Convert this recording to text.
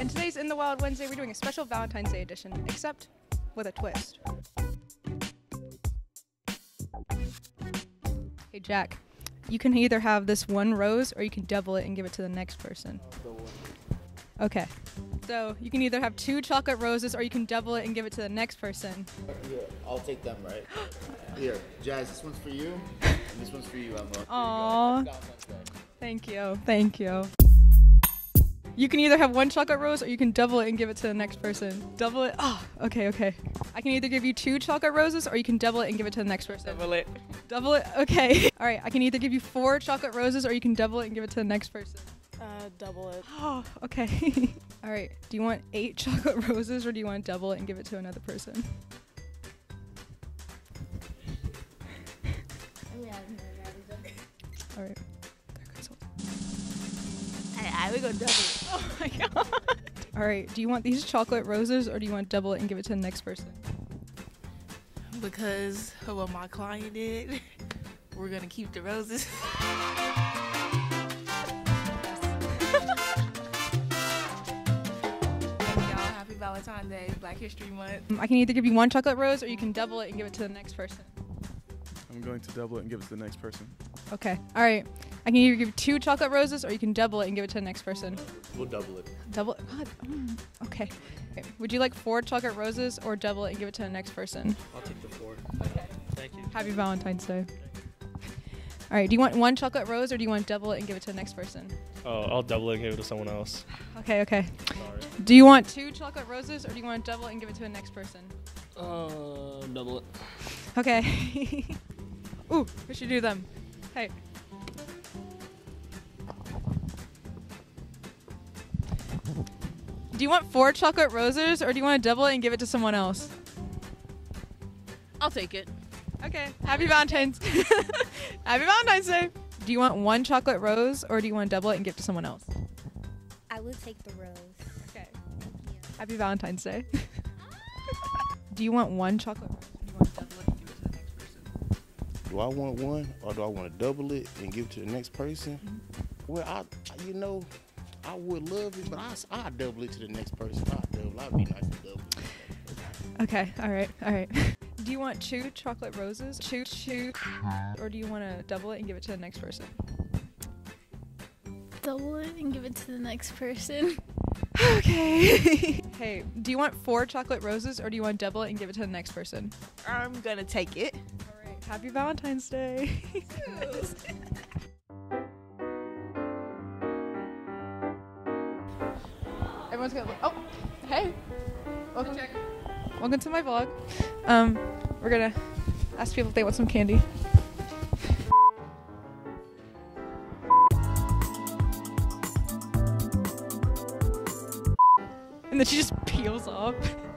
and today's In the Wild Wednesday, we're doing a special Valentine's Day edition, except with a twist. Hey Jack, you can either have this one rose or you can double it and give it to the next person. Okay, so you can either have 2 chocolate roses or you can double it and give it to the next person. Yeah, I'll take them, right? Here, Jazz, this one's for you, and this one's for you, Emma. Aww, thank you. You can either have 1 chocolate rose or you can double it and give it to the next person. Double it. Oh, okay. I can either give you 2 chocolate roses or you can double it and give it to the next person. Double it. Okay. All right. I can either give you 4 chocolate roses or you can double it and give it to the next person. Double it. Oh, okay. All right. Do you want 8 chocolate roses or do you want to double it and give it to another person? All right. I would go double it. Oh my god. All right, do you want these chocolate roses or do you want to double it and give it to the next person? Because of what my client did, we're going to keep the roses. Happy Valentine's Day, Black History Month. I can either give you 1 chocolate rose or you can double it and give it to the next person. I'm going to double it and give it to the next person. Okay, all right. I can either give 2 chocolate roses or you can double it and give it to the next person. We'll double it. Double it? God. Okay. Would you like 4 chocolate roses or double it and give it to the next person? I'll take the 4. Okay. Thank you. Happy Valentine's Day. All right. Do you want 1 chocolate rose or do you want to double it and give it to the next person? Oh, I'll double it and give it to someone else. Okay. Sorry. Do you want 2 chocolate roses or do you want to double it and give it to the next person? Double it. Okay. Ooh, we should do them. Hey. Do you want 4 chocolate roses or do you want to double it and give it to someone else? I'll take it. Okay. Happy Valentine's. Happy Valentine's Day. Do you want 1 chocolate rose or do you want to double it and give it to someone else? I will take the rose. Okay. Thank you. Happy Valentine's Day. Do you want 1 chocolate rose or do you want to double it and give it to the next person? Do I want 1 or do I want to double it and give it to the next person? Mm-hmm. Well, I would love it, but I'll double it to the next person. I'll be nice to double it. Okay, all right. Do you want 2 chocolate roses? Two. Or do you want to double it and give it to the next person? Double it and give it to the next person. Okay. Hey, do you want 4 chocolate roses or do you want to double it and give it to the next person? I'm gonna take it. All right, happy Valentine's Day. Everyone's gonna look. Oh, hey! Welcome. Check. Welcome to my vlog. We're gonna ask people if they want some candy. And then she just peels off.